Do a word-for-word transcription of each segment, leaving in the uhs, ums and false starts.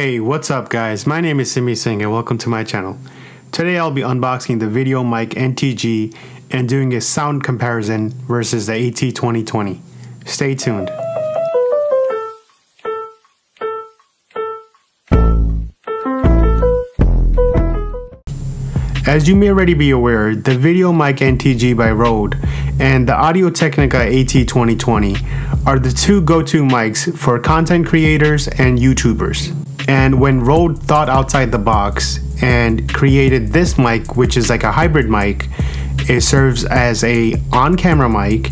Hey, what's up guys? My name is Simmy Singh and welcome to my channel. Today I'll be unboxing the VideoMic N T G and doing a sound comparison versus the A T twenty twenty. Stay tuned. As you may already be aware, the VideoMic N T G by Rode and the Audio Technica A T twenty twenty are the two go-to mics for content creators and YouTubers. And when Rode thought outside the box and created this mic, which is like a hybrid mic, it serves as a on-camera mic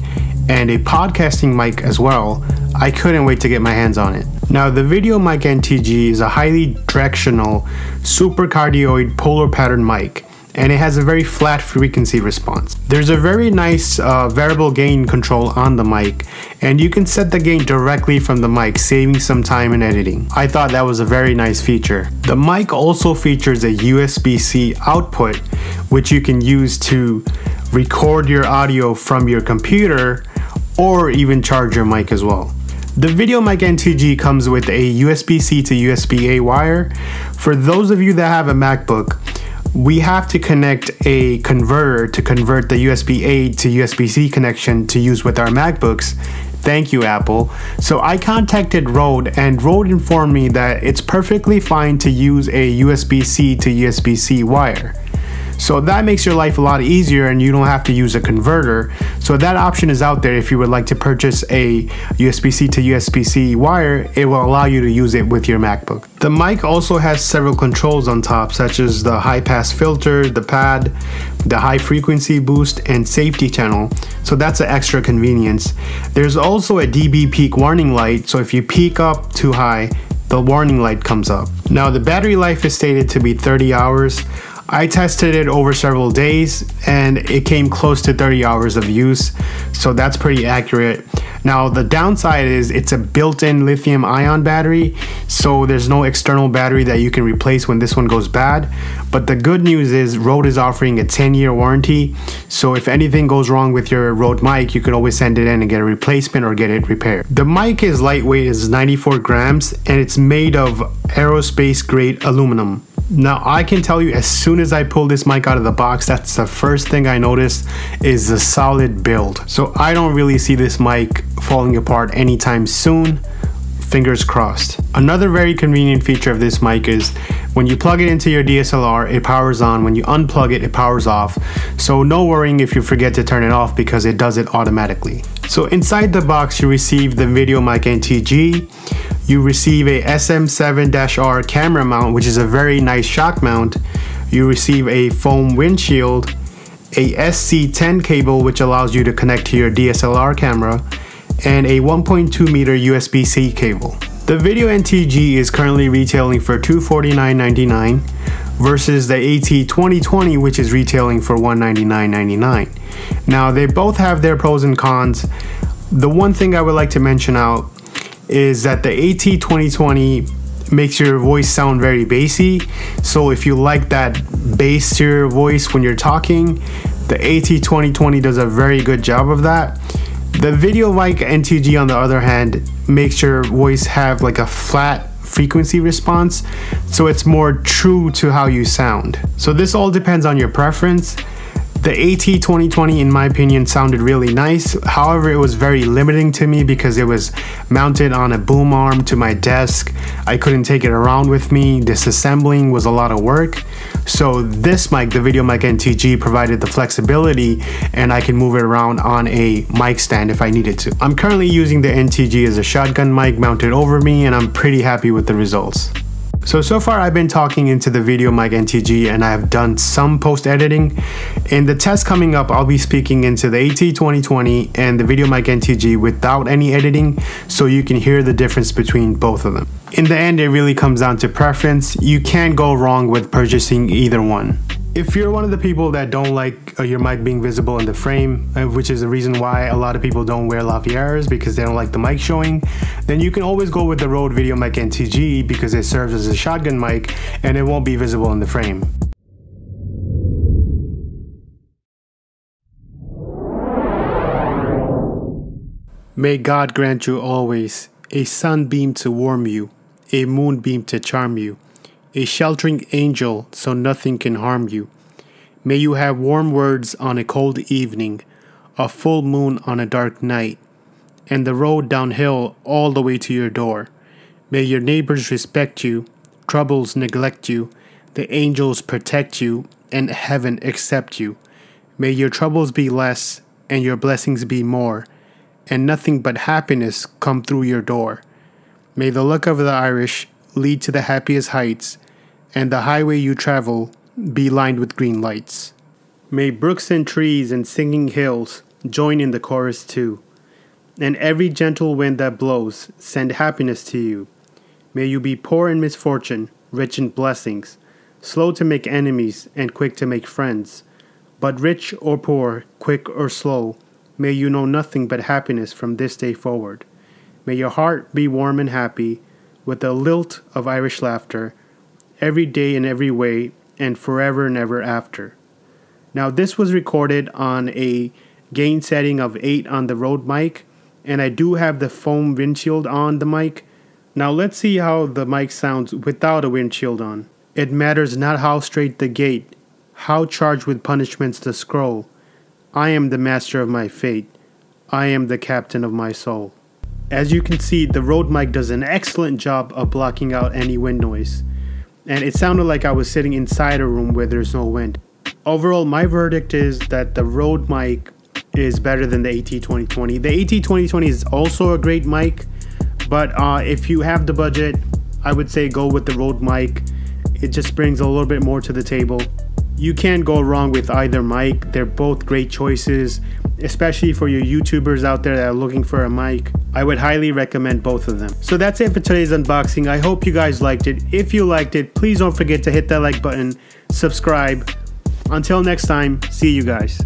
and a podcasting mic as well, I couldn't wait to get my hands on it. Now, the VideoMic N T G is a highly directional, supercardioid polar pattern mic, and it has a very flat frequency response. There's a very nice uh, variable gain control on the mic, and you can set the gain directly from the mic, saving some time in editing. I thought that was a very nice feature. The mic also features a U S B C output, which you can use to record your audio from your computer or even charge your mic as well. The VideoMic N T G comes with a U S B C to U S B A wire. For those of you that have a MacBook, we have to connect a converter to convert the U S B A to U S B C connection to use with our MacBooks. Thank you, Apple. So I contacted Rode, and Rode informed me that it's perfectly fine to use a U S B C to U S B C wire. So that makes your life a lot easier and you don't have to use a converter. So that option is out there if you would like to purchase a U S B C to U S B C wire. It will allow you to use it with your MacBook. The mic also has several controls on top, such as the high pass filter, the pad, the high frequency boost, and safety channel. So that's an extra convenience. There's also a D B peak warning light. So if you peak up too high, the warning light comes up. Now the battery life is stated to be thirty hours. I tested it over several days and it came close to thirty hours of use, so that's pretty accurate. Now the downside is it's a built-in lithium ion battery, so there's no external battery that you can replace when this one goes bad. But the good news is Rode is offering a ten year warranty, so if anything goes wrong with your Rode mic, you could always send it in and get a replacement or get it repaired. The mic is lightweight, it's ninety-four grams, and it's made of aerospace grade aluminum. Now I can tell you, as soon as I pull this mic out of the box, that's the first thing I noticed is the solid build. So I don't really see this mic falling apart anytime soon. Fingers crossed. Another very convenient feature of this mic is when you plug it into your D S L R, it powers on. When you unplug it, it powers off. So no worrying if you forget to turn it off because it does it automatically. So inside the box, you receive the VideoMic N T G. You receive a S M seven R camera mount, which is a very nice shock mount. You receive a foam windshield, a S C ten cable, which allows you to connect to your D S L R camera, and a one point two meter U S B C cable. The Video N T G is currently retailing for two hundred forty-nine ninety-nine versus the A T twenty twenty, which is retailing for one hundred ninety-nine ninety-nine. Now they both have their pros and cons. The one thing I would like to mention out is that the A T twenty twenty makes your voice sound very bassy. So if you like that bass to your voice when you're talking, the A T twenty twenty does a very good job of that. The VideoMic N T G, on the other hand, makes your voice have like a flat frequency response, so it's more true to how you sound. So this all depends on your preference. The A T twenty twenty, in my opinion, sounded really nice. However, it was very limiting to me because it was mounted on a boom arm to my desk. I couldn't take it around with me. Disassembling was a lot of work. So this mic, the VideoMic N T G, provided the flexibility and I can move it around on a mic stand if I needed to. I'm currently using the N T G as a shotgun mic mounted over me and I'm pretty happy with the results. So, so far I've been talking into the VideoMic N T G and I've done some post editing. In the test coming up, I'll be speaking into the A T twenty twenty and the VideoMic N T G without any editing, so you can hear the difference between both of them. In the end, it really comes down to preference. You can't go wrong with purchasing either one. If you're one of the people that don't like uh, your mic being visible in the frame, which is the reason why a lot of people don't wear lavaliers because they don't like the mic showing, then you can always go with the Rode VideoMic N T G because it serves as a shotgun mic and it won't be visible in the frame. May God grant you always a sunbeam to warm you a moonbeam to charm you, a sheltering angel so nothing can harm you. May you have warm words on a cold evening, a full moon on a dark night, and the road downhill all the way to your door. May your neighbors respect you, troubles neglect you, the angels protect you, and heaven accept you. May your troubles be less, and your blessings be more, and nothing but happiness come through your door. May the luck of the Irish lead to the happiest heights, and the highway you travel be lined with green lights. May brooks and trees and singing hills join in the chorus too, and every gentle wind that blows send happiness to you. May you be poor in misfortune, rich in blessings, slow to make enemies and quick to make friends. But rich or poor, quick or slow, may you know nothing but happiness from this day forward. May your heart be warm and happy, with a lilt of Irish laughter, every day in every way, and forever and ever after. Now this was recorded on a gain setting of eight on the Rode mic, and I do have the foam windshield on the mic. Now let's see how the mic sounds without a windshield on. It matters not how straight the gate, how charged with punishments the scroll. I am the master of my fate. I am the captain of my soul. As you can see, the Rode mic does an excellent job of blocking out any wind noise, and it sounded like I was sitting inside a room where there's no wind. Overall, my verdict is that the Rode mic is better than the A T twenty twenty. The A T twenty twenty is also a great mic, but uh, if you have the budget, I would say go with the Rode mic. It just brings a little bit more to the table. You can't go wrong with either mic. They're both great choices, especially for your YouTubers out there that are looking for a mic. I would highly recommend both of them. So that's it for today's unboxing. I hope you guys liked it. If you liked it, please don't forget to hit that like button, subscribe. Until next time, see you guys.